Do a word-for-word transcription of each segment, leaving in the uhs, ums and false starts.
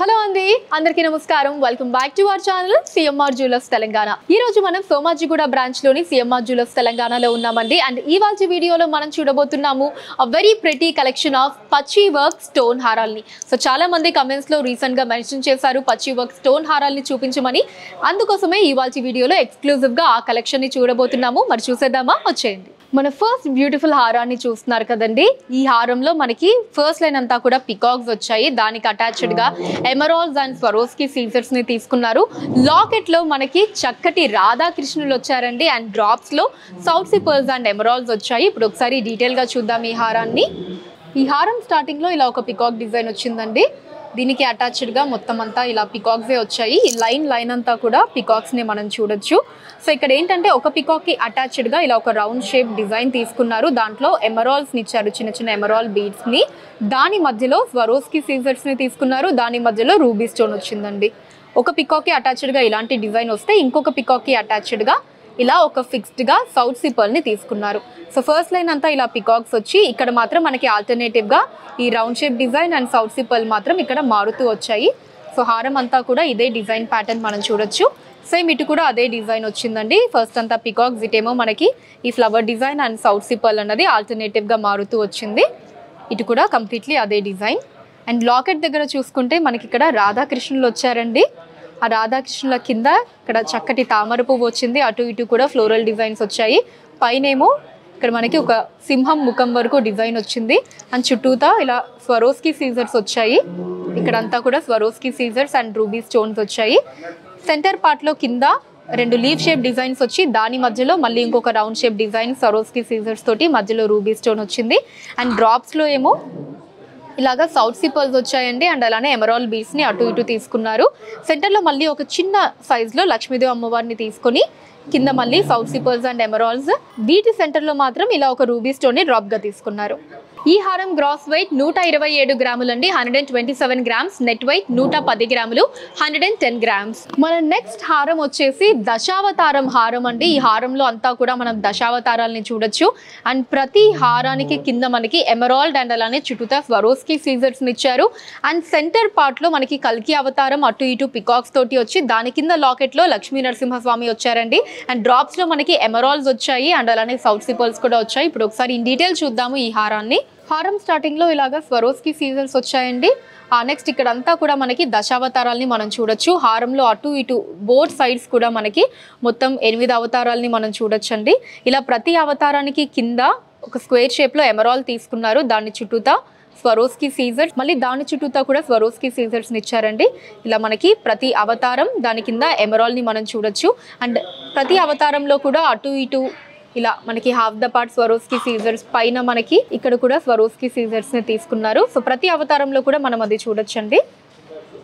Hello అండి అందరికీ నమస్కారం welcome back to our channel CMR jewellers Telangana ఈ రోజు మనం సోమాజిగూడ బ్రాంచ్ లోని సిఎంఆర్ జ్యువెలర్స్ తెలంగాణలో ఉన్నామండి అండ్ ఈ వాల్టి వీడియోలో మనం చూడబోతున్నాము a very pretty collection of పచ్చి వర్క్ స్టోన్ హారాల్ని సో చాలా మంది కామెంట్స్ లో రీసెంట్ గా మెన్షన్ చేశారు పచ్చి వర్క్ స్టోన్ హారాల్ని చూపించమని అందుకోసమే ఈ వాల్టి వీడియోలో ఎక్స్క్లూజివ్ గా ఆ కలెక్షన్ ని చూడబోతున్నాము మరి చూసేద్దామా వచ్చేయండి మన ఫస్ట్ బ్యూటిఫుల్ హారాన్ని చూస్తున్నారు కదండి ఈ హారంలో మనకి ఫస్ట్ లైన్ అంతా కూడా పికాక్స్ వచ్చాయి దానికి అటాచ్డ్ గా ఎమరాల్డ్స్ అండ్ స్వరోస్కీ సీజర్స్ ని తీసుకున్నారు లాకెట్ లో మనకి చక్కటి రాధాకృష్ణులు వచ్చారండి అండ్ డ్రాప్స్ లో సౌత్సీ పర్ల్స్ అండ్ ఎమరాల్డ్స్ వచ్చాయి ఇప్పుడు ఒకసారి డీటెయిల్ గా చూద్దాం ఈ హారాన్ని ఈ హారం స్టార్టింగ్ లో ఇలా ఒక పికాక్ డిజైన్ వచ్చిందండి దీనికి అటాచ్డ్ గా మొత్తం అంతా ఇలా పికాక్స్ వచ్చాయి ఈ లైన్ లైన్ అంతా కూడా పికాక్స్ ని మనం చూడొచ్చు సో ఇక్కడ ఏంటంటే ఒక పికాక్ కి అటాచ్డ్ గా ఇలా ఒక రౌండ్ షేప్ డిజైన్ తీసుకున్నారు దాంట్లో ఎమరాల్డ్స్ ని ఇచ్చారు చిన్న చిన్న ఎమరాల్డ్ బీడ్స్ ని దాని మధ్యలో స్వరోస్కీ సీజర్స్ ని తీసుకున్నారు దాని మధ్యలో రూబీ స్టోన్ వచ్చిందండి ఒక పికాక్ కి అటాచ్డ్ గా ఇలాంటి డిజైన్ వస్తే ఇంకొక పికాక్ కి అటాచ్డ్ గా ఇలా ఒక ఫిక్స్డ్ గా సౌత్ సిపల్ ని తీసుకున్నారు సో ఫస్ట్ లైన్ అంతా ఇలా పికాక్స్ వచ్చి ఇక్కడ మాత్రం మనకి ఆల్టర్నేటివ్ గా ఈ round shape design and south sea pearl మాత్రం ఇక్కడ మారుతూ వచ్చాయి సో హారం అంతా కూడా ఇదే డిజైన్ ప్యాటర్న్ మనం చూడొచ్చు సేమ్ ఇటు కూడా అదే డిజైన్ వచ్చిందండి ఫస్ట్ అంతా పికాక్స్ ఇటేమో మనకి ఈ flower design and south sea pearl అన్నది ఆల్టర్నేటివ్ గా మారుతూ వచ్చింది ఇటు కూడా కంప్లీట్లీ అదే డిజైన్ అండ్ లాకెట్ దగ్గర చూసుకుంటే మనకి ఇక్కడ రాధాకృష్ణులు వచ్చారండి ఆ రాధాకృష్ణుల కింద ఇక్కడ చక్కటి తామర పువ్వు వచ్చింది అటు ఇటు కూడా ఫ్లోరల్ డిజైన్స్ వచ్చాయి పైనేమో ఇక్కడ మనకి ఒక సింహం ముఖం వరకు డిజైన్ వచ్చింది అండ్ చుట్టూతా ఇలా స్వరోస్కీ సీజర్స్ వచ్చాయి ఇక్కడంతా కూడా స్వరోస్కీ సీజర్స్ అండ్ రూబీ స్టోన్స్ వచ్చాయి సెంటర్ పార్ట్లో కింద రెండు లీఫ్ షేప్ డిజైన్స్ వచ్చి దాని మధ్యలో మళ్ళీ ఇంకొక రౌండ్ షేప్ డిజైన్ స్వరోస్కీ సీజర్స్ తోటి మధ్యలో రూబీ స్టోన్ వచ్చింది అండ్ డ్రాప్స్లో ఏమో ఇలాగా సౌత్ సిపల్స్ వచ్చాయండి అండ్ అలానే ఎమరాల్డ్ బీడ్స్ ని అటు ఇటు తీసుకున్నారు సెంటర్లో మళ్ళీ ఒక చిన్న సైజులో లక్ష్మీదేవి అమ్మవారిని తీసుకొని కింద మళ్ళీ సౌత్ సిపల్స్ అండ్ ఎమరాల్డ్స్ వీటి సెంటర్లో మాత్రం ఇలా ఒక రూబీ స్టోన్ ని డ్రాప్ గా తీసుకున్నారు ఈ హారం గ్రాస్ వెయిట్ నూట ఇరవై ఏడు గ్రాములు అండి hundred and twenty seven grams net weight నూట పది గ్రాములు హండ్రెడ్ అండ్ టెన్ గ్రామ్స్ మన నెక్స్ట్ హారం వచ్చేసి దశావతారం హారం అండి ఈ హారంలో అంతా కూడా మనం దశావతారాలని చూడొచ్చు అండ్ ప్రతి హారానికి కింద మనకి ఎమరాల్డ్ అండ్ అలానే చుట్టూతా స్వరోస్కీ సీజర్స్ ని ఇచ్చారు అండ్ సెంటర్ పార్ట్ లో మనకి కల్కి అవతారం అటు ఇటు పికాక్స్ తోటి వచ్చి దాని కింద లాకెట్ లో లక్ష్మీ నరసింహస్వామి వచ్చారండి అండ్ డ్రాప్స్ లో మనకి ఎమరాల్డ్స్ వచ్చాయి అండ్ అలానే సౌత్ సిపల్స్ కూడా వచ్చాయి ఇప్పుడు ఒకసారి ఇన్ డీటెయిల్ చూద్దాము ఈ హారాన్ని హారం స్టార్టింగ్ లో ఇలాగా స్వరోస్కీ సీజర్స్ వచ్చాయండి ఆ నెక్స్ట్ ఇక్కడ అంతా కూడా మనకి దశావతారాలని మనం చూడొచ్చు హారంలో అటు ఇటు బోర్డ్ సైడ్స్ కూడా మనకి మొత్తం ఎనిమిది అవతారాలని మనం చూడొచ్చండి ఇలా ప్రతి అవతారానికి కింద ఒక స్క్వేర్ షేప్ లో ఎమరాల్డ్ తీసుకున్నారు దాని చుట్టూతా స్వరోస్కీ సీజర్స్ మళ్ళీ దాని చుట్టూతా కూడా స్వరోస్కీ సీజర్స్ ని ఇచ్చారండి ఇలా మనకి ప్రతి అవతారం దాని కింద ఎమరాల్డ్ ని మనం చూడొచ్చు అండ్ ప్రతి అవతారంలో కూడా అటు ఇటు ఇలా మనకి హాఫ్ ద పార్ట్ స్వరోస్కీ సీజర్స్ పైన మనకి ఇక్కడ కూడా స్వరోస్కీ సీజర్స్ ని తీసుకున్నారు సో ప్రతి అవతారంలో కూడా మనం అది చూడొచ్చండి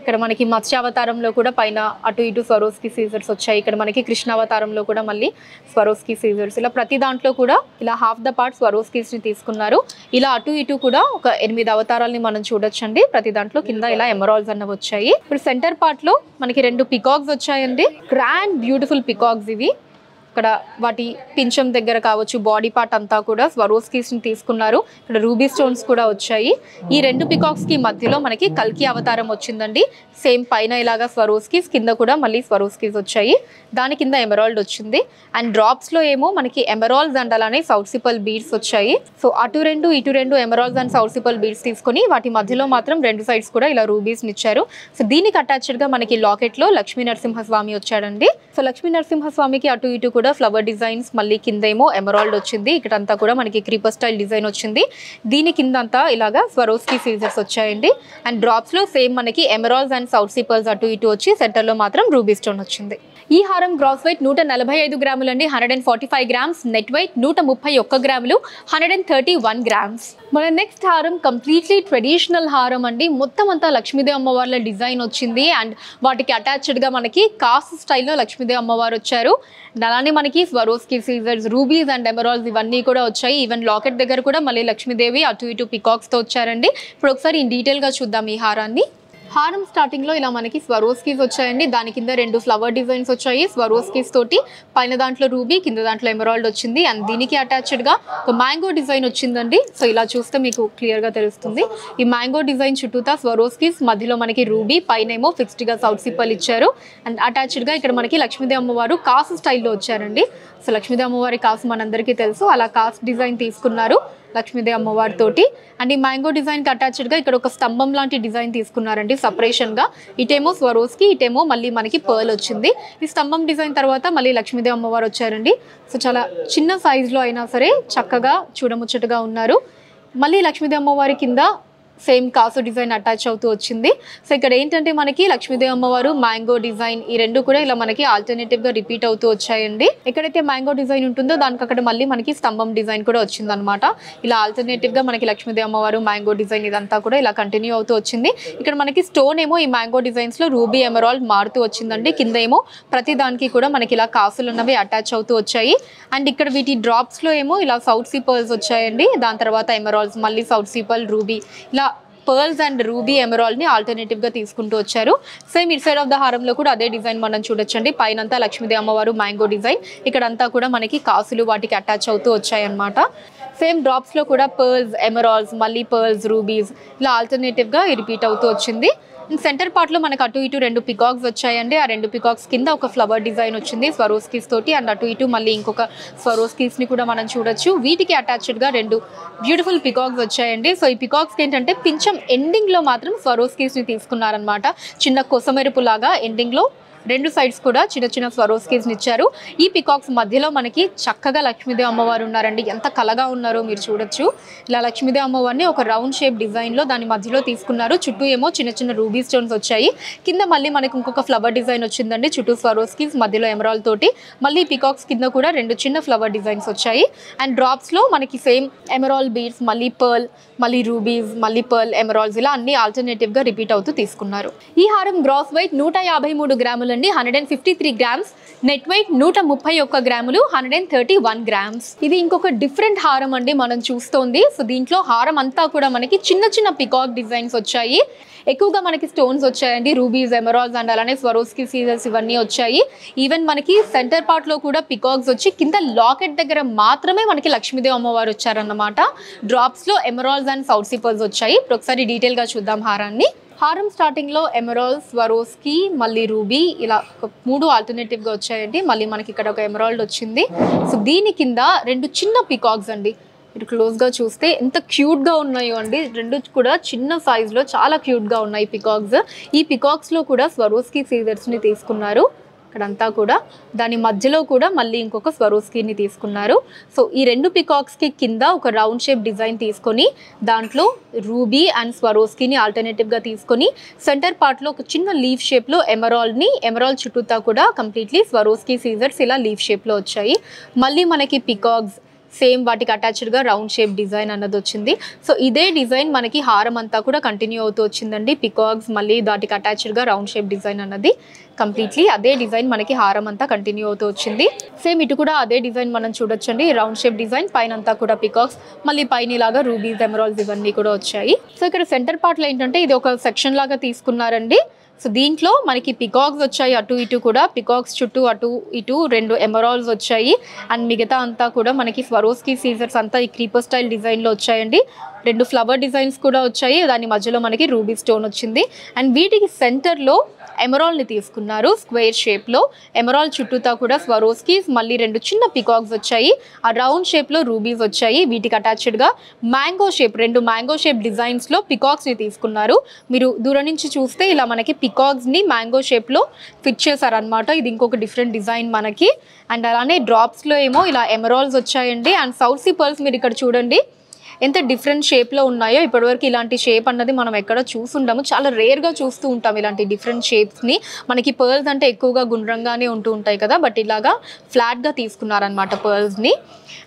ఇక్కడ మనకి మత్స్య అవతారంలో కూడా పైన అటు ఇటు స్వరోస్కీ సీజర్స్ వచ్చాయి ఇక్కడ మనకి కృష్ణ అవతారంలో కూడా మళ్ళీ స్వరోస్కీ సీజర్స్ ఇలా ప్రతి దాంట్లో కూడా ఇలా హాఫ్ ద పార్ట్ స్వరోస్కీస్ ని తీసుకున్నారు ఇలా అటు ఇటు కూడా ఒక ఎనిమిది అవతారాలని మనం చూడొచ్చండి ప్రతి దాంట్లో కింద ఇలా ఎమరాల్డ్స్ అన్న వచ్చాయి ఇప్పుడు సెంటర్ పార్ట్ లో మనకి రెండు పికాక్స్ వచ్చాయండి గ్రాండ్ బ్యూటిఫుల్ పికాక్స్ ఇవి ఇక్కడ వాటి పించం దగ్గర కావచ్చు బాడీ పార్ట్ అంతా కూడా స్వరోస్కీస్ ని తీసుకున్నారు ఇక్కడ రూబీ స్టోన్స్ కూడా వచ్చాయి ఈ రెండు పికాక్స్ కి మధ్యలో మనకి కల్కి అవతారం వచ్చిందండి సేమ్ పైన ఇలాగా స్వరోస్కీస్ కింద కూడా మళ్ళీ స్వరోస్కీస్ వచ్చాయి దాని కింద ఎమరాల్డ్ వచ్చింది అండ్ డ్రాప్స్ లో ఏమో మనకి ఎమరాల్డ్స్ అండ్ అలానే సౌత్ సిపల్ బీడ్స్ వచ్చాయి సో అటు రెండు ఇటు రెండు emeralds and south sea pearl beads తీసుకుని వాటి మధ్యలో మాత్రం రెండు సైడ్స్ కూడా ఇలా రూబీస్ ఇచ్చారు సో దీనికి అటాచ్డ్ గా మనకి లాకెట్ లో లక్ష్మీ నరసింహస్వామి వచ్చాడండి సో లక్ష్మీ నరసింహస్వామికి అటు ఇటు కూడా ఫ్లవర్ డిజైన్స్ మళ్ళీ కింద ఏమో ఎమరాల్డ్ వచ్చింది ఇక్కడ అంతా కూడా మనకి క్రీపర్ స్టైల్ డిజైన్ వచ్చింది దీని కింద అంతా ఇలాగా స్వరోస్కీ సీజర్స్ వచ్చాయండి అండ్ డ్రాప్స్ లో సేమ్ మనకి ఎమరాల్డ్స్ అండ్ సౌత్ సిపల్స్ అటు ఇటు వచ్చి సెంటర్ లో మాత్రం రూబీ స్టోన్ వచ్చింది ఈ హారం గ్రాస్ వెయిట్ నూట నలభై ఐదు గ్రాములు అండి hundred and forty five grams net weight నూట ముప్పై ఒక్క గ్రాములు hundred and thirty one grams మన నెక్స్ట్ హారం కంప్లీట్లీ ట్రెడిషనల్ హారం అండి మొత్తం అంతా లక్ష్మీదేవి అమ్మవార్ల డిజైన్ వచ్చింది అండ్ వాటికి అటాచ్డ్ గా మనకి కాస్ట్ స్టైల్లో లక్ష్మీదేవి అమ్మవారు వచ్చారు అలానే మనకి స్వరోస్కీ సీజర్స్ రూబీస్ అండ్ ఎమరాల్డ్స్ ఇవన్నీ కూడా వచ్చాయి ఈవెన్ లాకెట్ దగ్గర కూడా మళ్ళీ లక్ష్మీదేవి అటు ఇటు పికాక్స్ తో వచ్చారండి ఇప్పుడు ఒకసారి ఇన్ డీటెయిల్ గా చూద్దాం ఈ హారాన్ని హారం స్టార్టింగ్ లో ఇలా మనకి స్వరోస్కిస్ వచ్చాయండి, దాని కింద రెండు ఫ్లవర్ డిజైన్స్ వచ్చాయి స్వరోస్కిస్ తోటి, పైన దాంట్లో రూబీ కింద దాంట్లో ఎమరాల్డ్ వచ్చింది అండ్ దీనికి అటాచ్డ్ గా ఒక మ్యాంగో డిజైన్ వచ్చిందండి. సో ఇలా చూస్తే మీకు క్లియర్ గా తెలుస్తుంది. ఈ మ్యాంగో డిజైన్ చుట్టూతా స్వరోస్కిస్, మధ్యలో మనకి రూబీ, పైనేమో ఫిక్స్డ్ గా సౌత్ సిపల్ ఇచ్చారు అండ్ అటాచ్డ్ గా ఇక్కడ మనకి లక్ష్మీదేవి అమ్మవారు కాస్ స్టైల్లో వచ్చారండి. సో లక్ష్మీదేవి అమ్మవారి కాస్ మనందరికీ తెలుసు, అలా కాస్ డిజైన్ తీసుకున్నారు లక్ష్మీదేవి అమ్మవారి తోటి. అండ్ ఈ మ్యాంగో డిజైన్కి అటాచ్డ్గా ఇక్కడ ఒక స్తంభం లాంటి డిజైన్ తీసుకున్నారండి సపరేషన్గా, ఇటేమో స్వరోస్కి ఇటేమో మళ్ళీ మనకి పర్ల్ వచ్చింది. ఈ స్తంభం డిజైన్ తర్వాత మళ్ళీ లక్ష్మీదేవి అమ్మవారు వచ్చారండి. సో చాలా చిన్న సైజులో అయినా సరే చక్కగా చూడముచ్చటగా ఉన్నారు. మళ్ళీ లక్ష్మీదేవి అమ్మవారి కింద సేమ్ కాసు డిజైన్ అటాచ్ అవుతూ వచ్చింది. సో ఇక్కడ ఏంటంటే మనకి లక్ష్మీదేవి అమ్మవారు మ్యాంగో డిజైన్ ఈ రెండు కూడా ఇలా మనకి ఆల్టర్నేటివ్ గా రిపీట్ అవుతూ వచ్చాయండి. ఎక్కడైతే మ్యాంగో డిజైన్ ఉంటుందో దానికి అక్కడ మళ్ళీ మనకి స్తంభం డిజైన్ కూడా వచ్చింది అనమాట. ఇలా ఆల్టర్నేటివ్ గా మనకి లక్ష్మీదేవి అమ్మవారు మ్యాంగో డిజైన్ ఇదంతా కూడా ఇలా కంటిన్యూ అవుతూ వచ్చింది. ఇక్కడ మనకి స్టోన్ ఏమో ఈ మ్యాంగో డిజైన్స్ లో రూబీ ఎమరాల్డ్ మారుతూ వచ్చిందండి. కింద ఏమో ప్రతి దానికి కూడా మనకి ఇలా కాసులు ఉన్నవి అటాచ్ అవుతూ వచ్చాయి. అండ్ ఇక్కడ వీటి డ్రాప్స్ లో ఏమో ఇలా సౌత్ సీ పర్ల్స్ వచ్చాయండి, దాని తర్వాత ఎమరాల్డ్స్, మళ్ళీ సౌత్ సీ పర్ల్, రూబీ, ఇలా పర్ల్స్ అండ్ రూబీ ఎమరాల్డ్ని ఆల్టర్నేటివ్గా తీసుకుంటూ వచ్చారు. Same it side of the హారంలో కూడా అదే డిజైన్ మనం చూడొచ్చండి. పైనంతా లక్ష్మీదేవి అమ్మవారు మ్యాంగో డిజైన్, ఇక్కడంతా కూడా మనకి కాసులు వాటికి అటాచ్ అవుతూ వచ్చాయన్నమాట. సేమ్ డ్రాప్స్లో కూడా పర్ల్స్, ఎమరాల్డ్స్, మళ్ళీ పర్ల్స్, రూబీస్, ఇలా ఆల్టర్నేటివ్గా రిపీట్ అవుతూ వచ్చింది. సెంటర్ పార్ట్లో మనకు అటు ఇటు రెండు పికాక్స్ వచ్చాయండి. ఆ రెండు పికాక్స్ కింద ఒక ఫ్లవర్ డిజైన్ వచ్చింది స్వరోస్కిస్ తోటి అండ్ అటు ఇటు మళ్ళీ ఇంకొక స్వరోస్కిస్ని కూడా మనం చూడొచ్చు. వీటికి అటాచ్డ్గా రెండు బ్యూటిఫుల్ పికాక్స్ వచ్చాయండి. సో ఈ పికాక్స్కి ఏంటంటే కొంచెం ఎండింగ్లో మాత్రం స్వరోస్కిస్ని తీసుకున్నారనమాట. చిన్న కొసమెరుపులాగా ఎండింగ్లో రెండు సైడ్స్ కూడా చిన్న చిన్న స్వరోస్కిస్ని ఇచ్చారు. ఈ పికాక్స్ మధ్యలో మనకి చక్కగా లక్ష్మీదేవి అమ్మవారు ఉన్నారండి. ఎంత కలగా ఉన్నారో మీరు చూడొచ్చు. ఇలా లక్ష్మీదేవి అమ్మవారిని ఒక రౌండ్ షేప్ డిజైన్లో దాని మధ్యలో తీసుకున్నారు. చుట్టూ ఏమో చిన్న చిన్న రూబీ స్టోన్స్ వచ్చాయి. కింద మళ్ళీ మనకి ఇంకొక ఫ్లవర్ డిజైన్ వచ్చిందండి. చుట్టూ స్వరోస్కిస్, మధ్యలో ఎమరాల్డ్ తోటి, మళ్ళీ పికాక్స్ కింద కూడా రెండు చిన్న ఫ్లవర్ డిజైన్స్ వచ్చాయి. అండ్ డ్రాప్స్లో మనకి సేమ్ ఎమరాల్డ్ బీడ్స్, మళ్ళీ పర్ల్, మళ్ళీ రూబీస్, మళ్ళీ పర్ల్, ఎమరాల్డ్స్, ఇలా అన్ని ఆల్టర్నేటివ్గా రిపీట్ అవుతూ తీసుకున్నారు. ఈ హారం గ్రాస్ వెయిట్ నూట యాభై మూడు గ్రాములు, hundred and fifty three grams, net weight నూట ముప్పై ఒక్క గ్రాములు, hundred and thirty one grams. ఇది ఇంకొక డిఫరెంట్ హారం అండి మనం చూస్తోంది. సో దీంట్లో హారం అంతా కూడా మనకి చిన్న చిన్న పికాక్ డిజైన్స్ వచ్చాయి. ఎక్కువగా మనకి స్టోన్స్ వచ్చాయండి, రూబీస్, ఎమరాల్డ్స్ అండ్ అలానే స్వరోస్కి సీజర్స్ ఇవన్నీ వచ్చాయి. ఈవెన్ మనకి సెంటర్ పార్ట్లో కూడా పికాక్స్ వచ్చి కింద లాకెట్ దగ్గర మాత్రమే మనకి లక్ష్మీదేవి అమ్మవారు వచ్చారన్నమాట. డ్రాప్స్లో ఎమరాల్డ్స్ అండ్ సౌత్ సిపల్స్ వచ్చాయి. ఇప్పుడు ఒకసారి డీటెయిల్గా చూద్దాం హారాన్ని. హారం స్టార్టింగ్లో ఎమరాల్డ్, స్వరోస్కి, మళ్ళీ రూబీ, ఇలా మూడు ఆల్టర్నేటివ్గా వచ్చాయండి. మళ్ళీ మనకి ఇక్కడ ఒక ఎమరాల్డ్ వచ్చింది. సో దీని కింద రెండు చిన్న పికాక్స్ అండి. ఇటు క్లోజ్గా చూస్తే ఎంత క్యూట్గా ఉన్నాయో అండి. రెండు కూడా చిన్న సైజులో చాలా క్యూట్గా ఉన్నాయి పికాక్స్. ఈ పికాక్స్లో కూడా స్వరోస్కి సీజర్స్ని తీసుకున్నారు. ఇక్కడంతా కూడా దాని మధ్యలో కూడా మళ్ళీ ఇంకొక స్వరోస్కిని తీసుకున్నారు. సో ఈ రెండు పికాక్స్కి కింద ఒక రౌండ్ షేప్ డిజైన్ తీసుకొని దాంట్లో రూబీ అండ్ స్వరోస్కిని ఆల్టర్నేటివ్గా తీసుకొని సెంటర్ పార్ట్లో ఒక చిన్న లీఫ్ షేప్లో ఎమరాల్డ్ని, ఎమరాల్డ్ చుట్టూతా కూడా కంప్లీట్లీ స్వరోస్కి సీజర్స్ ఇలా లీఫ్ షేప్లో వచ్చాయి. మళ్ళీ మనకి పికాక్స్ సేమ్ వాటికి అటాచ్డ్గా రౌండ్ షేప్ డిజైన్ అన్నది వచ్చింది. సో ఇదే డిజైన్ మనకి హారం అంతా కూడా కంటిన్యూ అవుతూ వచ్చిందండి. పికాక్స్, మళ్ళీ వాటికి అటాచ్డ్గా రౌండ్ షేప్ డిజైన్ అన్నది, కంప్లీట్లీ అదే డిజైన్ మనకి హారం అంతా కంటిన్యూ అవుతూ వచ్చింది. సేమ్ ఇటు కూడా అదే డిజైన్ మనం చూడొచ్చండి. రౌండ్ షేప్ డిజైన్, పైన అంతా కూడా పికాక్స్, మళ్ళీ పైన ఇలాగా రూబీస్, ఎమరాల్డ్స్ ఇవన్నీ కూడా వచ్చాయి. సో ఇక్కడ సెంటర్ పార్ట్లో ఏంటంటే ఇది ఒక సెక్షన్ లాగా తీసుకున్నారండి. సో దీంట్లో మనకి పికాక్స్ వచ్చాయి అటు ఇటు కూడా. పికాక్స్ చుట్టూ అటు ఇటు రెండు ఎమరాల్డ్స్ వచ్చాయి అండ్ మిగతా అంతా కూడా మనకి స్వరోస్కి సీజర్స్ అంతా ఈ క్రీపర్ స్టైల్ డిజైన్లో వచ్చాయండి. రెండు ఫ్లవర్ డిజైన్స్ కూడా వచ్చాయి. దాని మధ్యలో మనకి రూబీ స్టోన్ వచ్చింది అండ్ వీటికి సెంటర్లో ఎమరాల్డ్ని తీసుకున్నారు స్క్వేర్ షేప్లో. ఎమరాల్డ్ చుట్టూతా కూడా స్వరోస్కిస్, మళ్ళీ రెండు చిన్న పికాక్స్ వచ్చాయి. ఆ రౌండ్ షేప్లో రూబీస్ వచ్చాయి. వీటికి అటాచ్డ్గా మ్యాంగో షేప్, రెండు మ్యాంగో షేప్ డిజైన్స్లో పికాక్స్ని తీసుకున్నారు. మీరు దూరం నుంచి చూస్తే ఇలా మనకి పికాక్స్ని మ్యాంగో షేప్లో ఫిట్ చేశారనమాట. ఇది ఇంకొక డిఫరెంట్ డిజైన్ మనకి. అండ్ అలానే డ్రాప్స్లో ఏమో ఇలా ఎమరాల్డ్స్ వచ్చాయండి. అండ్ సౌత్ సీ పర్ల్స్ మీరు ఇక్కడ చూడండి ఎంత డిఫరెంట్ షేప్లో ఉన్నాయో. ఇప్పటివరకు ఇలాంటి షేప్ అన్నది మనం ఎక్కడ చూసుంటాము, చాలా రేర్గా చూస్తూ ఉంటాం ఇలాంటి డిఫరెంట్ షేప్స్ని. మనకి పర్ల్స్ అంటే ఎక్కువగా గుండ్రంగానే ఉంటూ ఉంటాయి కదా, బట్ ఇలాగా ఫ్లాట్గా తీసుకున్నారనమాట పర్ల్స్ని.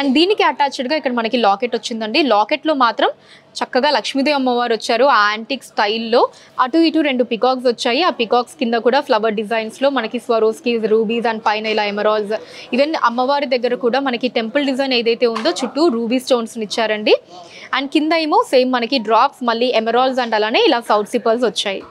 అండ్ దీనికి అటాచ్డ్గా ఇక్కడ మనకి లాకెట్ వచ్చిందండి. లాకెట్లో మాత్రం చక్కగా లక్ష్మీదేవి అమ్మవారు వచ్చారు ఆ యాంటిక్ స్టైల్లో. అటు ఇటు రెండు పికాక్స్ వచ్చాయి. ఆ పికాక్స్ కింద కూడా ఫ్లవర్ డిజైన్స్లో మనకి స్వరోస్కి, రూబీస్ అండ్ పైన ఇలా ఎమరాల్డ్స్. ఈవెన్ అమ్మవారి దగ్గర కూడా మనకి టెంపుల్ డిజైన్ ఏదైతే ఉందో చుట్టూ రూబీ స్టోన్స్ని ఇచ్చారండి. అండ్ కింద ఏమో సేమ్ మనకి డ్రాప్స్, మళ్ళీ ఎమరాల్డ్స్ అండ్ అలానే ఇలా సౌత్ సిపల్స్ వచ్చాయి.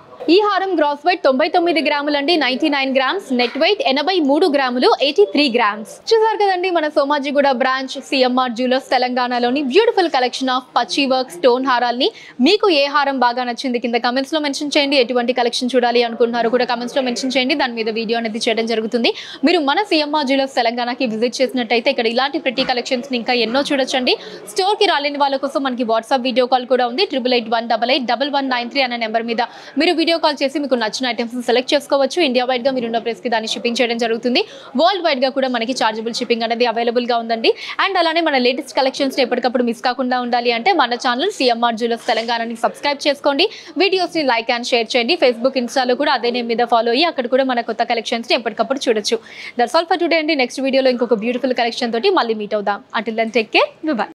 हारम ग्रॉस वेट తొంభై తొమ్మిది గ్రాములు అండి తొంభై తొమ్మిది గ్రామ్స్ నెట్ వెయిట్ ఎనభై మూడు గ్రాములు ఎనభై మూడు గ్రామ్స్ చూసారు కదండి మన సోమాజిగూడ బ్రాంచ్ సిఎంఆర్ జ్యువెలర్స్ తెలంగాణలోని బ్యూటిఫుల్ కలెక్షన్ ఆఫ్ పచ్చి వర్క్ స్టోన్ హారాల్ని మీకు ఏ హారం బాగా నచ్చింది కింద కామెంట్స్ లో మెన్షన్ చేయండి ఎటువంటి కలెక్షన్ చూడాలి అనుకుంటున్నారు కూడా కామెంట్స్ లో మెన్షన్ చేయండి దాని మీద వీడియో అనేది చేయడం జరుగుతుంది మీరు మన సిఎంఆర్ జ్యువెలర్స్ తెలంగాణకి విజిట్ చేసినట్లయితే ఇక్కడ ఇలాంటి ప్రిటీ కలెక్షన్స్ ని ఇంకా ఎన్నో చూడొచ్చుండి స్టోర్ కి రాలేని వాళ్ళ కోసం మనకి వాట్సాప్ వీడియో కాల్ కూడా ఉంది ఎనిమిది ఎనిమిది ఒకటి double eight one nine three అనే నెంబర్ మీద మీరు వీడియో కాల్ చేసి మీకు నచ్చిన ఐటమ్స్ సెలెక్ట్ చేసుకోవచ్చు ఇండియా వైడ్ గా మీరున్న ప్రైస్ కి దాని షిప్పింగ్ చేయడం జరుగుతుంది వరల్డ్ వైడ్ గా కూడా మనకి చార్జబుల్ షిప్పింగ్ అనేది అవైలబుల్ గా ఉందండి అండ్ అలానే మన లేటెస్ట్ కలెక్షన్స్ ని ఎప్పటికప్పుడు మిస్ కాకుండా ఉండాలి అంటే మన ఛానల్ సిఎంఆర్ జ్యువెలర్స్ తెలంగాణని సబ్స్క్రైబ్ చేసుకోండి వీడియోస్ ని లైక్ అండ్ షేర్ చేయండి Facebook ఇన్స్టాలో కూడా అదే నేమ్ మీద ఫాలో అయ్యి అక్కడ కూడా మన కొత్త కలెక్షన్స్ ని ఎప్పటికప్పుడు చూడొచ్చు దట్స్ ఆల్ ఫర్ టుడే అండి నెక్స్ట్ వీడియోలో ఇంకొక బ్యూటిఫుల్ కలెక్షన్ తోటి మళ్ళీ మీట్ అవుదాం until then take care bye by